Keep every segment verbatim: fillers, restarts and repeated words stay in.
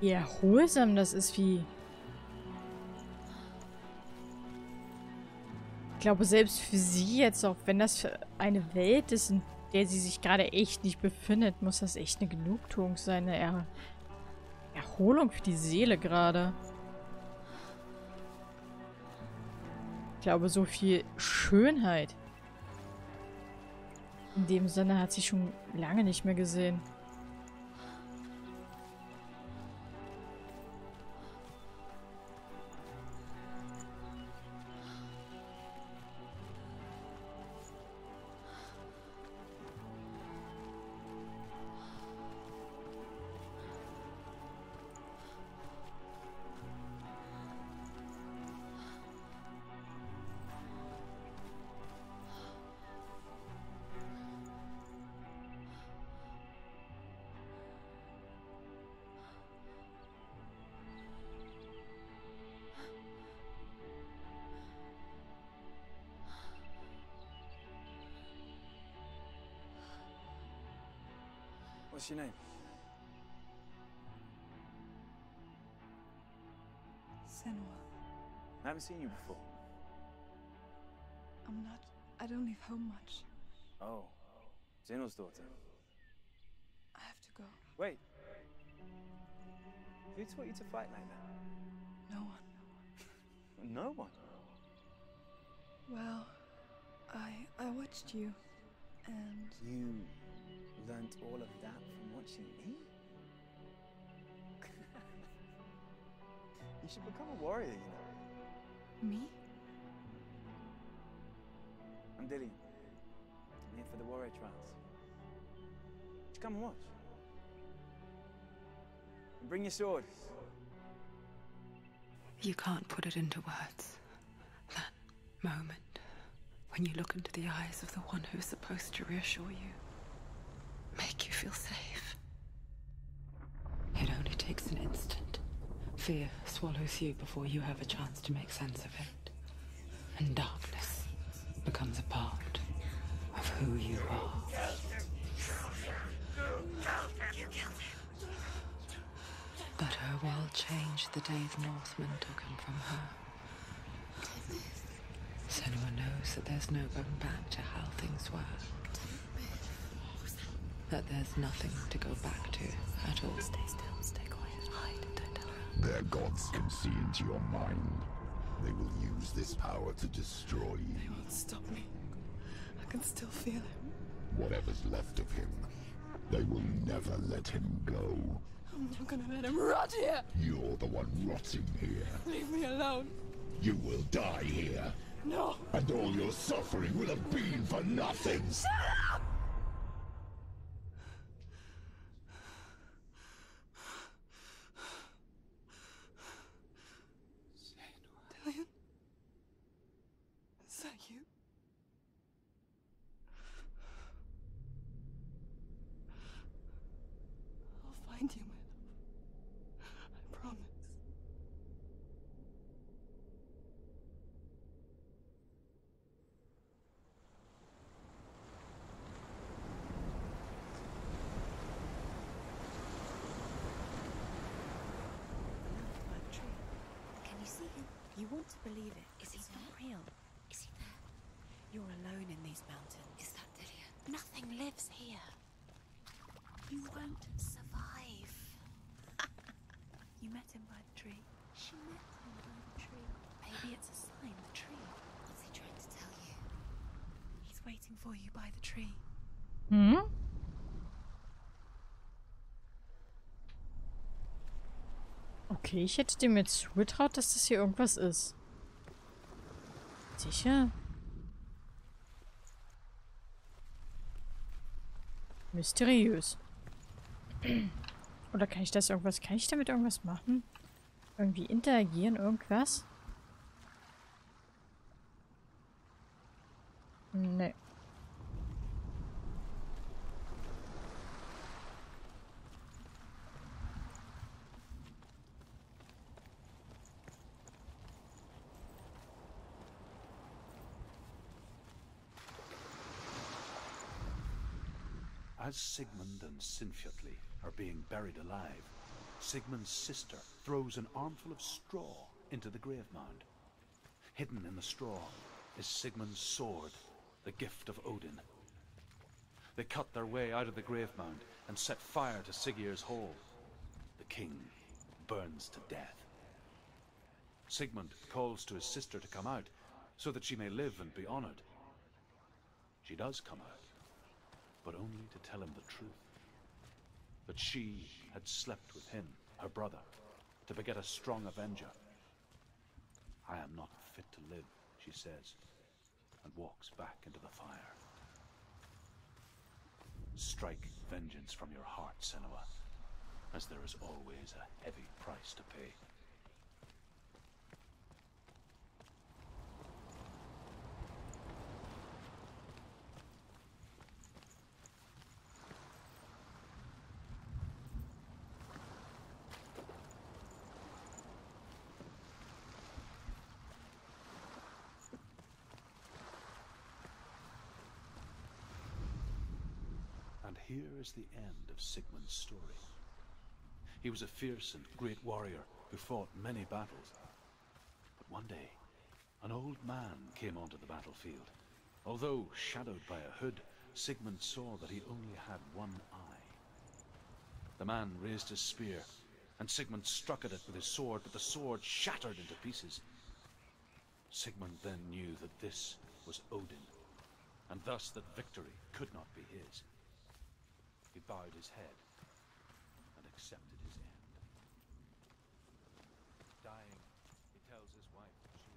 Wie erholsam das ist, wie... Ich glaube, selbst für sie jetzt, auch wenn das eine Welt ist, in der sie sich gerade echt nicht befindet, muss das echt eine Genugtuung sein, eine er Erholung für die Seele gerade. Ich glaube, so viel Schönheit in dem Sinne hat sie schon lange nicht mehr gesehen. What's your name? Senua. I haven't seen you before. I'm not... I don't leave home much. Oh. Zenua's daughter. I have to go. Wait. Who taught you to fight like that? No one. No one? Well, I... I watched you, and... You... learned all of that from watching me? You should become a warrior, you know. Me? I'm Dillion. I'm here for the warrior trials. Just come and watch. And bring your sword. You can't put it into words. That moment, when you look into the eyes of the one who is supposed to reassure you. Make you feel safe. It only takes an instant. Fear swallows you before you have a chance to make sense of it. And darkness becomes a part of who you are. But her world changed the day the Northmen took him from her. Senua knows that there's no going back to how things were. That there's nothing to go back to at all. Stay still, stay quiet, hide, don't tell her. Their gods can see into your mind. They will use this power to destroy you. They won't stop me. I can still feel him. Whatever's left of him, they will never let him go. I'm not gonna let him rot here! You're the one rotting here. Leave me alone. You will die here. No! And all your suffering will have been for nothing! Shut up! You want to believe it. Is he not real? Is he there? You're alone in these mountains. Is that Dillion? Nothing lives here. You won't survive. You met him by the tree. She met him by the tree. Maybe it's a sign, the tree. What's he trying to tell you? He's waiting for you by the tree. Hmm? Okay, ich hätte dem jetzt zugetraut, dass das hier irgendwas ist. Sicher? Mysteriös. Oder kann ich das irgendwas? Kann ich damit irgendwas machen? Irgendwie interagieren, irgendwas? Nee. As Sigmund and Sinfiotli are being buried alive, Sigmund's sister throws an armful of straw into the grave mound. Hidden in the straw is Sigmund's sword, the gift of Odin. They cut their way out of the grave mound and set fire to Siggeir's hall. The king burns to death. Sigmund calls to his sister to come out, so that she may live and be honored. She does come out, but only to tell him the truth. That she had slept with him, her brother, to beget a strong avenger. I am not fit to live, she says, and walks back into the fire. Strike vengeance from your heart, Senua, as there is always a heavy price to pay. Here is the end of Sigmund's story. He was a fierce and great warrior who fought many battles. But one day, an old man came onto the battlefield. Although shadowed by a hood, Sigmund saw that he only had one eye. The man raised his spear, and Sigmund struck at it with his sword, but the sword shattered into pieces. Sigmund then knew that this was Odin, and thus that victory could not be his. He bowed his head and accepted his end. Dying, he tells his wife that she...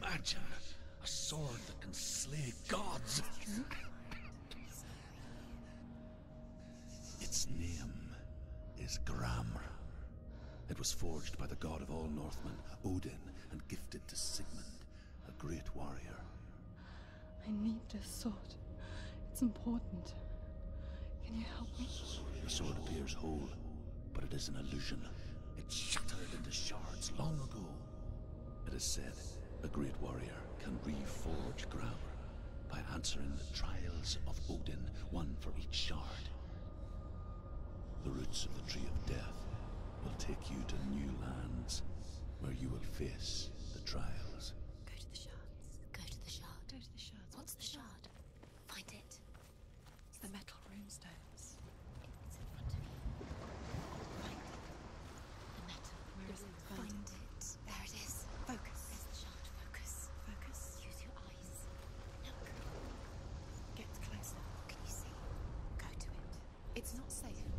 Imagine a sword that can slay gods. Its name is Gramr. It was forged by the god of all Northmen, Odin, and gifted to Sigmund, a great warrior. I need this sword. It's important. Can you help me? The sword appears whole, but it is an illusion. It shattered into shards long ago. It is said a great warrior can reforge Gramr by answering the trials of Odin, one for each shard. The roots of the Tree of Death will take you to new lands where you will face the trials. Go to the shards. Go to the shard. Go to the shards. What's the shard? Find it. It's the metal runestones. It's in front of you. Find it. The metal. Where is it? Find it. It's not safe.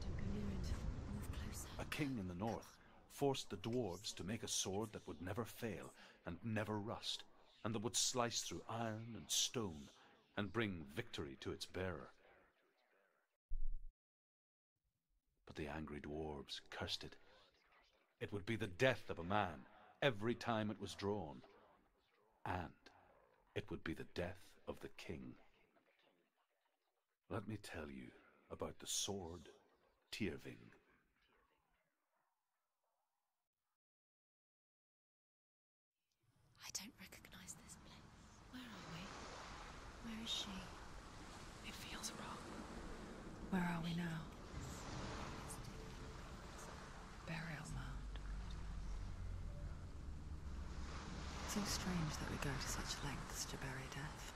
Don't go near it. Move closer. A king in the north forced the dwarves to make a sword that would never fail and never rust, and that would slice through iron and stone and bring victory to its bearer. But the angry dwarves cursed it. It would be the death of a man every time it was drawn, and it would be the death of the king. Let me tell you about the sword, Tyrving. I don't recognize this place. Where are we? Where is she? It feels wrong. Where are we now? Burial mound. strange that we go to such lengths to bury death.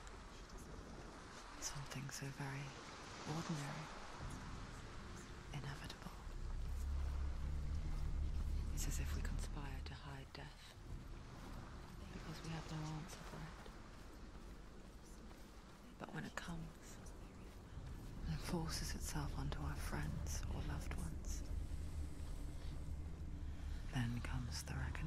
Something so very ordinary, inevitable. It's as if we conspire to hide death, because we have no answer for it. But when it comes, and it forces itself onto our friends or loved ones, then comes the reckoning.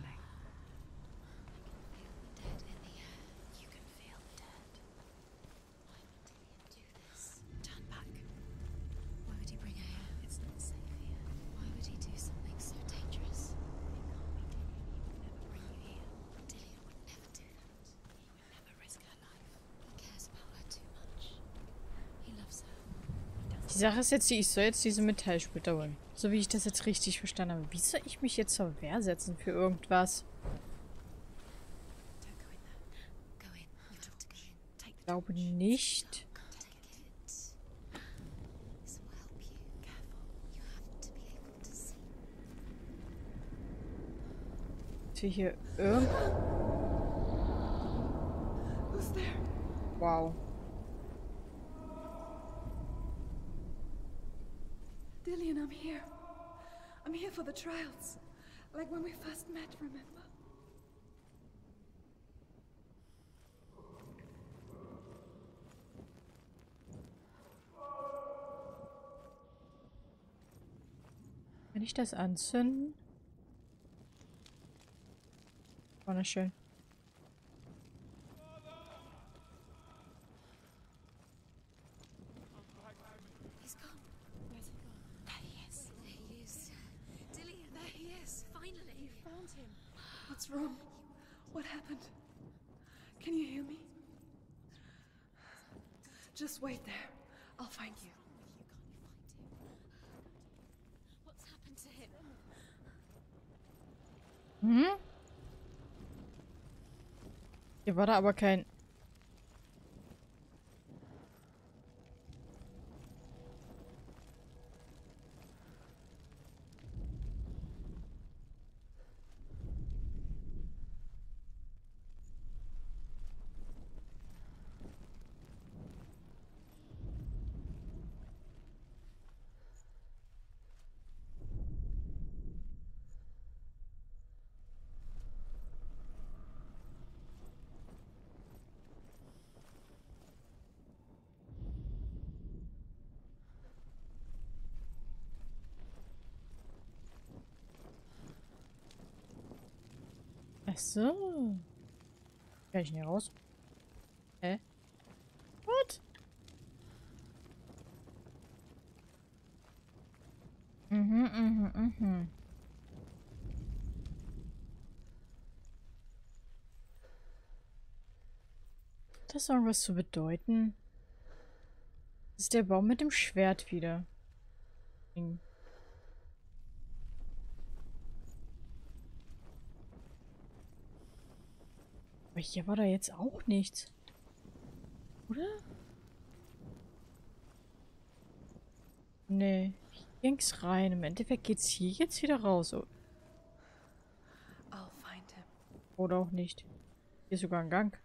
Die Sache ist jetzt die, ich soll jetzt diese Metallsplitter holen. So wie ich das jetzt richtig verstanden habe. Wie soll ich mich jetzt zur Wehr setzen für irgendwas? Ich glaube nicht. Dass wir hier irgend... Wow. Dillion, I'm here. I'm here for the trials. Like when we first met, remember? Kann ich das anzünden? Wunderschön. Wait there. I'll find you. What's happened to him? Hm? Hier war da aber kein... Ach so. Kann ich nicht raus? Hä? What? Mhm, mhm, mhm. Hat das irgendwas zu bedeuten? Das ist der Baum mit dem Schwert wieder. Ding. Aber hier war da jetzt auch nichts. Oder? Nee, hier ging's rein. Im Endeffekt geht's hier jetzt wieder raus. Oder auch nicht. Hier ist sogar ein Gang.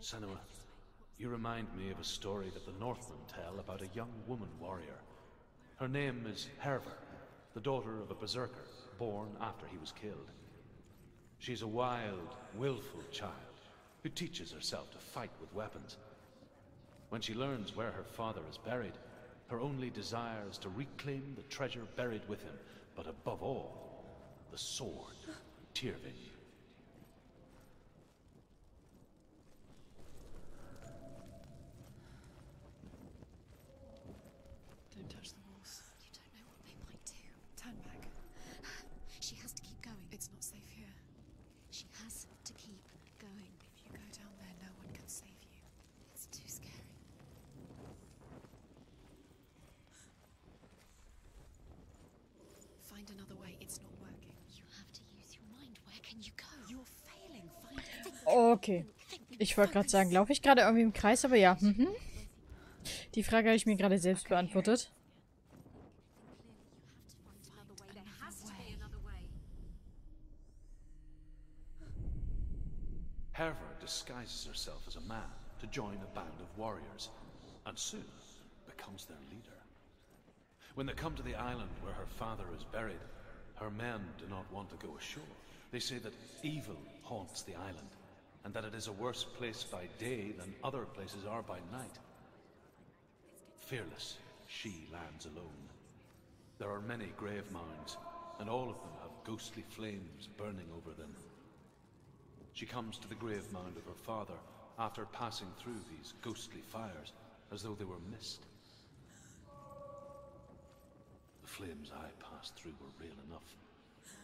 Senua, you remind me of a story that the Northmen tell about a young woman warrior. Her name is Hervor, the daughter of a berserker, born after he was killed. She's a wild, willful child who teaches herself to fight with weapons. When she learns where her father is buried, her only desire is to reclaim the treasure buried with him, but above all, the sword, Tyrving. find another way. It's not working. You have to use your mind. Where can you go? You're failing. Find another. Okay. Ich wollte gerade sagen, laufe ich gerade irgendwie im Kreis, aber ja. Mhm. Die Frage habe ich mir gerade selbst beantwortet. Hervor disguises herself as a man to join a band of warriors, and soon becomes their leader. When they come to the island where her father is buried, her men do not want to go ashore. They say that evil haunts the island, and that it is a worse place by day than other places are by night. Fearless, she lands alone. There are many grave mounds, and all of them have ghostly flames burning over them. She comes to the grave mound of her father after passing through these ghostly fires, as though they were mist. The flames I passed through were real enough.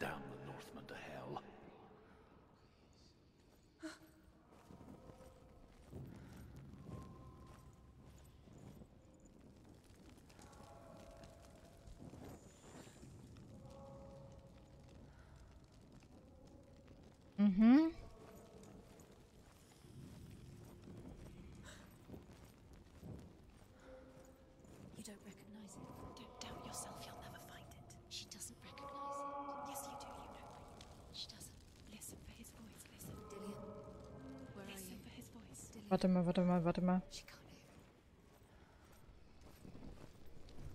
Damn the Northmen to hell. Mhm. You don't recognize it. Don't doubt yourself, you'll never find it. She doesn't recognize it. Yes, you do, you know. She doesn't. Listen for his voice. Listen, Dillion. Where are you? For his voice. Warte mal, warte mal, warte mal.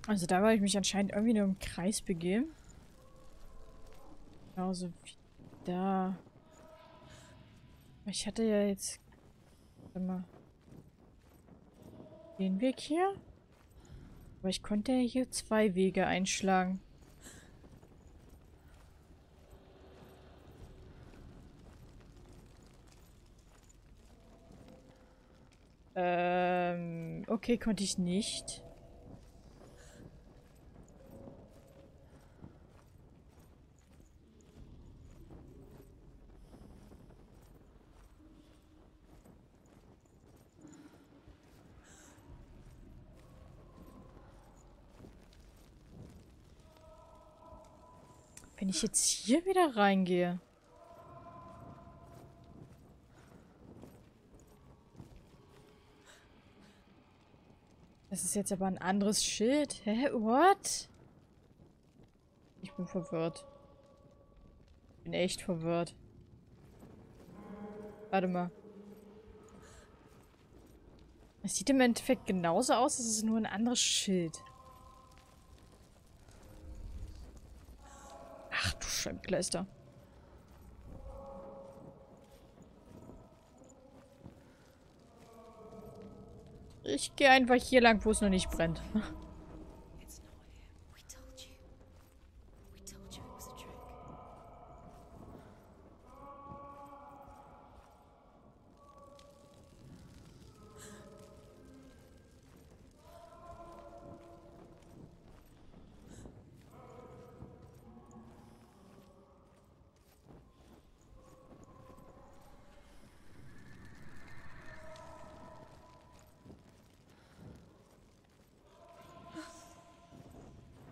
Also da war ich mich anscheinend irgendwie nur im Kreis begeben. Genauso wie da. Ich hatte ja jetzt immer den Weg hier. Aber ich konnte ja hier zwei Wege einschlagen. Ähm, okay, konnte ich nicht. Wenn ich jetzt hier wieder reingehe. Das ist jetzt aber ein anderes Schild. Hä? What? Ich bin verwirrt. Ich bin echt verwirrt. Warte mal. Es sieht im Endeffekt genauso aus, es ist nur ein anderes Schild. Scheibenkleister. Ich gehe einfach hier lang, wo es noch nicht brennt.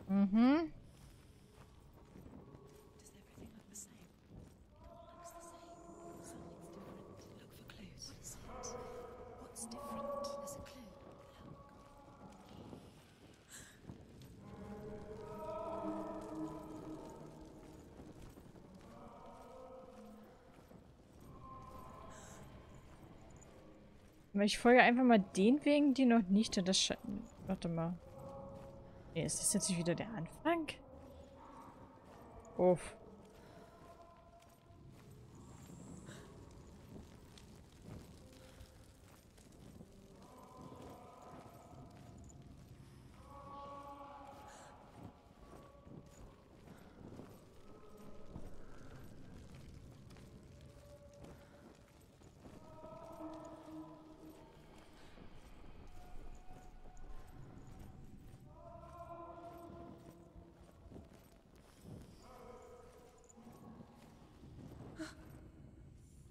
Mhm. Ich folge einfach mal den Wegen, die noch nicht in das Schatten. Warte mal. Ist das jetzt wieder der Anfang? Uff.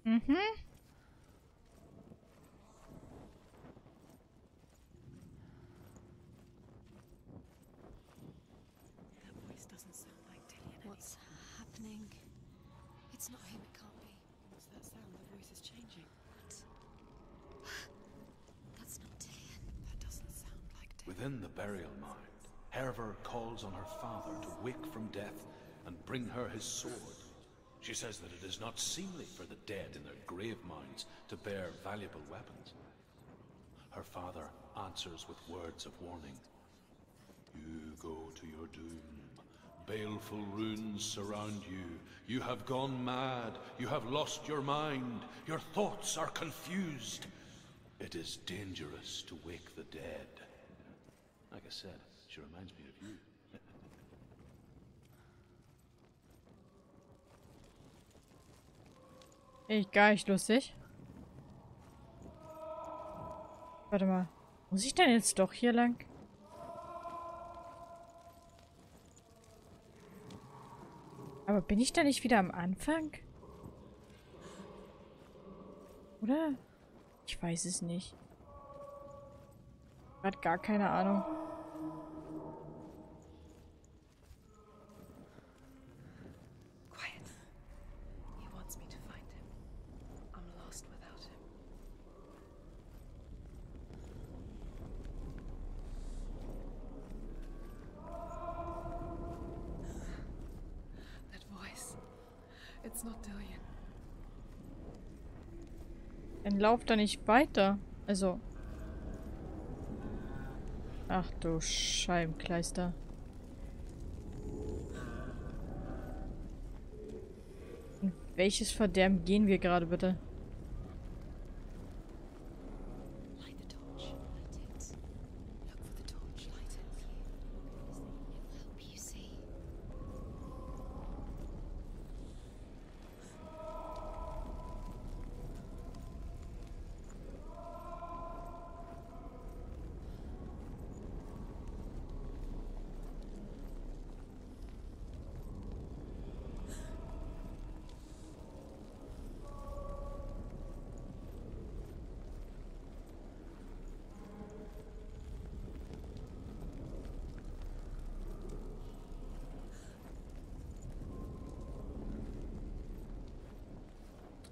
Mhm. That voice doesn't sound like Dillion. Within the burial mound, Hervor calls on her father to wake from death and bring her his sword. She says that it is not seemly for the dead in their grave mounds to bear valuable weapons. Her father answers with words of warning. You go to your doom. Baleful runes surround you. You have gone mad. You have lost your mind. Your thoughts are confused. It is dangerous to wake the dead. Like I said, she reminds me of you. Echt gar nicht lustig. Warte mal. Muss ich denn jetzt doch hier lang? Aber bin ich da nicht wieder am Anfang? Oder? Ich weiß es nicht. Hat gar keine Ahnung. It's not Dillion. Dann lauf da nicht weiter. Also. Ach du Scheibenkleister. In welches Verderben gehen wir gerade bitte?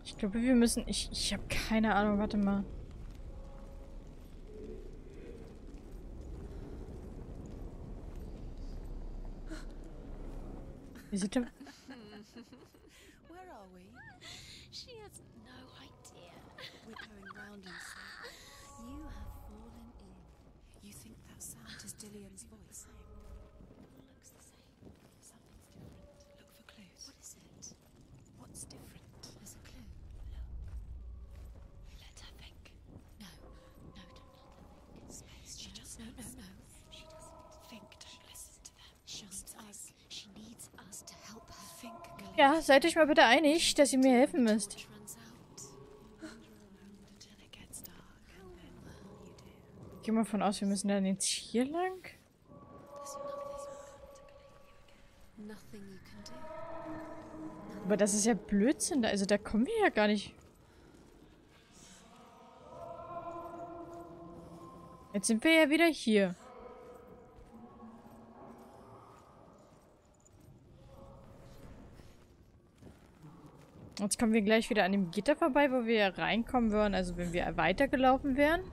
Ich glaube, wir müssen... Ich, ich habe keine Ahnung. Warte mal. Wie sieht er... Where are we? She has no idea. We're going round and sound. You have fallen in. You think that sound is Dillion's voice? Ja, seid euch mal bitte einig, dass ihr mir helfen müsst. Ich gehe mal von aus, wir müssen dann jetzt hier lang. Aber das ist ja Blödsinn. Also da kommen wir ja gar nicht. Jetzt sind wir ja wieder hier. Jetzt kommen wir gleich wieder an dem Gitter vorbei, wo wir reinkommen würden, also wenn wir weitergelaufen wären.